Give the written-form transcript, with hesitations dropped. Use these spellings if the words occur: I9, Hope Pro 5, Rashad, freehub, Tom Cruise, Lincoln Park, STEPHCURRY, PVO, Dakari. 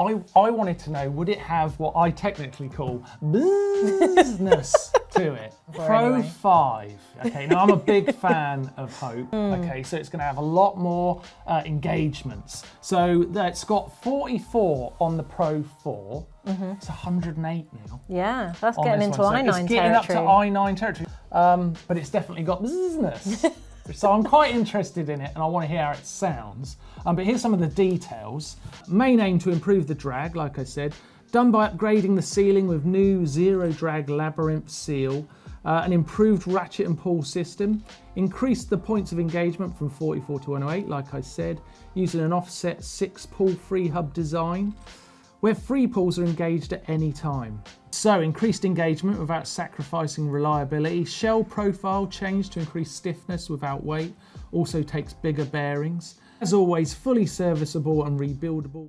I wanted to know, would it have what I technically call business to it? Pro 5. Okay, now I'm a big fan of Hope. Okay, so it's going to have a lot more engagements. So it's got 44 on the Pro 4. It's 108 now. Yeah, that's getting into I9 territory. It's getting up to I9 territory. But it's definitely got business. So I'm quite interested in it, and I want to hear how it sounds. But here's some of the details. Main aim to improve the drag, like I said, done by upgrading the ceiling with new zero drag labyrinth seal, an improved ratchet and pull system, increased the points of engagement from 44 to 108, like I said, using an offset 6 pull-free hub design, where free pulls are engaged at any time. So increased engagement without sacrificing reliability, shell profile changed to increase stiffness without weight, also takes bigger bearings. As always, fully serviceable and rebuildable.